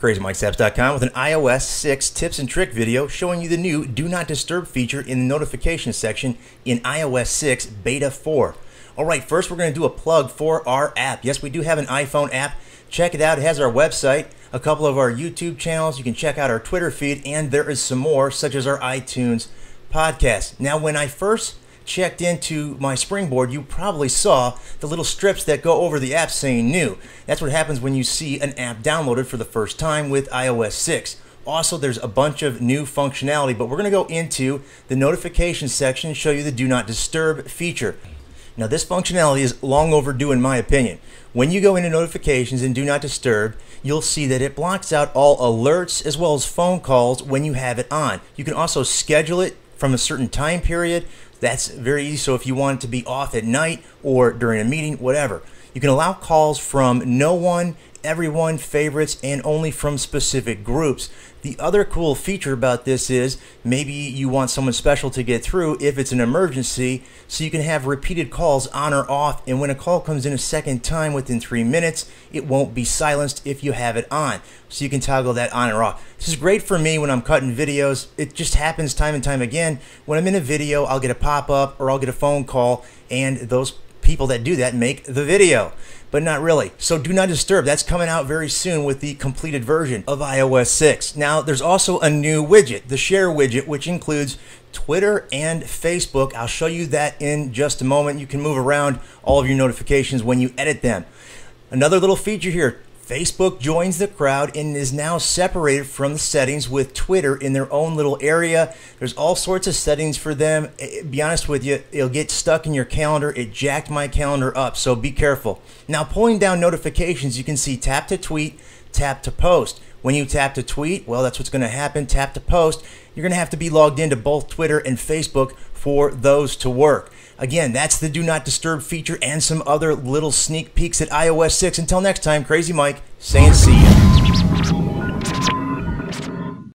CrazyMikesapps.com with an iOS 6 tips and trick video showing you the new Do Not Disturb feature in the notification section in iOS 6 Beta 4. Alright, first we're going to do a plug for our app. Yes, we do have an iPhone app. Check it out. It has our website, a couple of our YouTube channels. You can check out our Twitter feed, and there is some more, such as our iTunes podcast. Now, when I first checked into my springboard, you probably saw the little strips that go over the app saying new. That's what happens when you see an app downloaded for the first time with iOS 6. Also, there's a bunch of new functionality, but we're going to go into the notification section and show you the Do Not Disturb feature. Now, this functionality is long overdue in my opinion. When you go into notifications and Do Not Disturb, you'll see that it blocks out all alerts as well as phone calls when you have it on. You can also schedule it from a certain time period. That's very easy, so if you want it to be off at night or during a meeting, whatever. You can allow calls from no one, everyone, favorites, and only from specific groups. The other cool feature about this is maybe you want someone special to get through if it's an emergency, so you can have repeated calls on or off, and when a call comes in a second time within 3 minutes, it won't be silenced if you have it on, so you can toggle that on or off. This is great for me when I'm cutting videos. It just happens time and time again. When I'm in a video, I'll get a pop-up or I'll get a phone call, and those people that do that make the video, but not really. So Do Not Disturb, that's coming out very soon with the completed version of iOS 6. Now, there's also a new widget, the Share widget, which includes Twitter and Facebook. I'll show you that in just a moment. You can move around all of your notifications when you edit them. Another little feature here, Facebook joins the crowd and is now separated from the settings with Twitter in their own little area. There's all sorts of settings for them. Be honest with you, it'll get stuck in your calendar. It jacked my calendar up, so be careful. Now, pulling down notifications, you can see tap to tweet, tap to post. When you tap to tweet, well, that's what's going to happen. Tap to post. You're going to have to be logged into both Twitter and Facebook for those to work. Again, that's the Do Not Disturb feature and some other little sneak peeks at iOS 6. Until next time, Crazy Mike saying see ya.